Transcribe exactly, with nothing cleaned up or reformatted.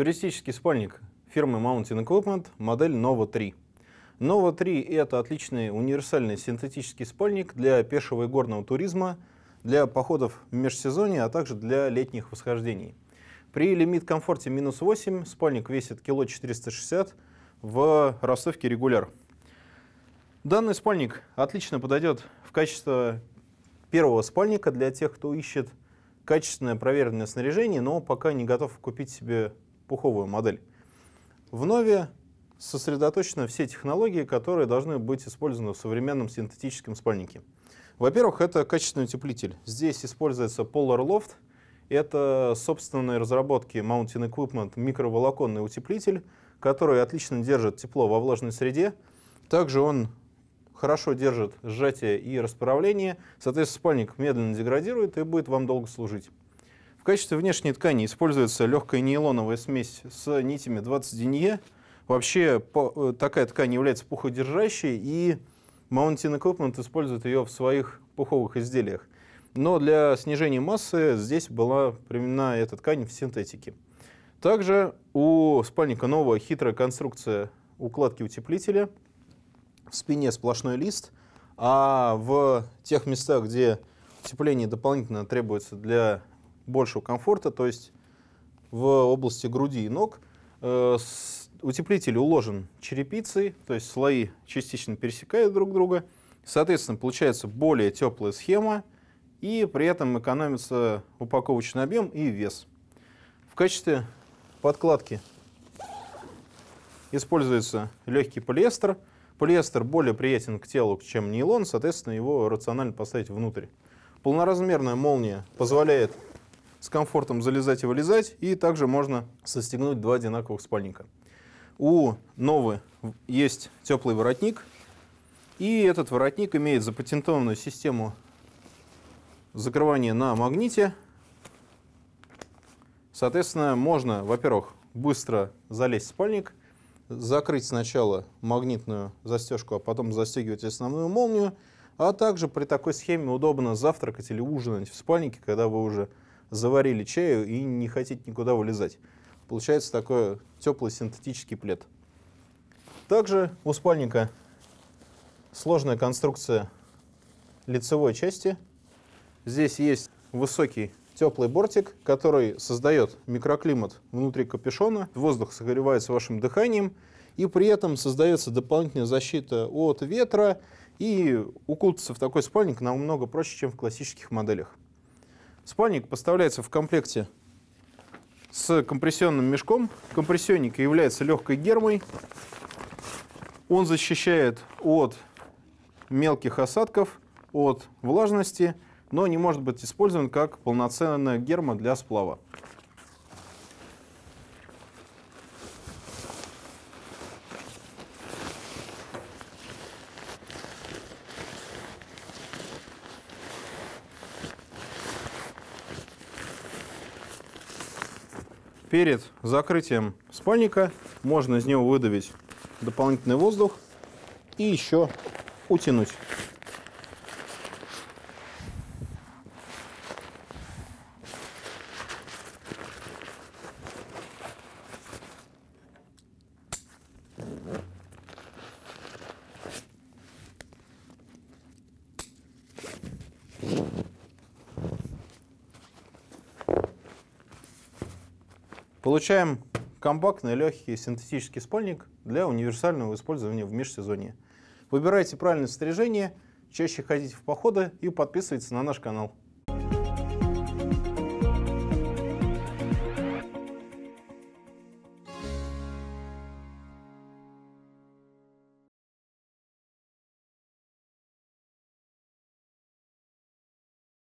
Туристический спальник фирмы Mountain Equipment, модель Nova три. Nova три — это отличный универсальный синтетический спальник для пешего и горного туризма, для походов в межсезонье, а также для летних восхождений. При лимит-комфорте минус восемь спальник весит четыреста шестьдесят килограммов в ростовке регуляр. Данный спальник отлично подойдет в качестве первого спальника для тех, кто ищет качественное проверенное снаряжение, но пока не готов купить себе пуховую модель. В Нове сосредоточены все технологии, которые должны быть использованы в современном синтетическом спальнике. Во-первых, это качественный утеплитель. Здесь используется Polar Loft. Это собственные разработки Mountain Equipment микроволоконный утеплитель, который отлично держит тепло во влажной среде. Также он хорошо держит сжатие и расправление. Соответственно, спальник медленно деградирует и будет вам долго служить. В качестве внешней ткани используется легкая нейлоновая смесь с нитями двадцать денье. Вообще такая ткань является пуходержащей, и Mountain Equipment использует ее в своих пуховых изделиях. Но для снижения массы здесь была применена эта ткань в синтетике. Также у спальника Nova хитрая конструкция укладки утеплителя. В спине сплошной лист, а в тех местах, где утепление дополнительно требуется для большего комфорта, то есть в области груди и ног, утеплитель уложен черепицей, то есть слои частично пересекают друг друга. Соответственно, получается более теплая схема, и при этом экономится упаковочный объем и вес. В качестве подкладки используется легкий полиэстер. Полиэстер более приятен к телу, чем нейлон, соответственно, его рационально поставить внутрь. Полноразмерная молния позволяет с комфортом залезать и вылезать, и также можно состегнуть два одинаковых спальника. У Новы есть теплый воротник, и этот воротник имеет запатентованную систему закрывания на магните. Соответственно, можно, во-первых, быстро залезть в спальник, закрыть сначала магнитную застежку, а потом застегивать основную молнию. А также при такой схеме удобно завтракать или ужинать в спальнике, когда вы уже заварили чаю и не хотите никуда вылезать. Получается такой теплый синтетический плед. Также у спальника сложная конструкция лицевой части. Здесь есть высокий теплый бортик, который создает микроклимат внутри капюшона. Воздух согревается вашим дыханием, и при этом создается дополнительная защита от ветра. И укутаться в такой спальник намного проще, чем в классических моделях. Спальник поставляется в комплекте с компрессионным мешком. Компрессионник является легкой гермой. Он защищает от мелких осадков, от влажности, но не может быть использован как полноценная герма для сплава. Перед закрытием спальника можно из него выдавить дополнительный воздух и еще утянуть. Получаем компактный, легкий синтетический спальник для универсального использования в межсезонье. Выбирайте правильное снаряжение, чаще ходите в походы и подписывайтесь на наш канал.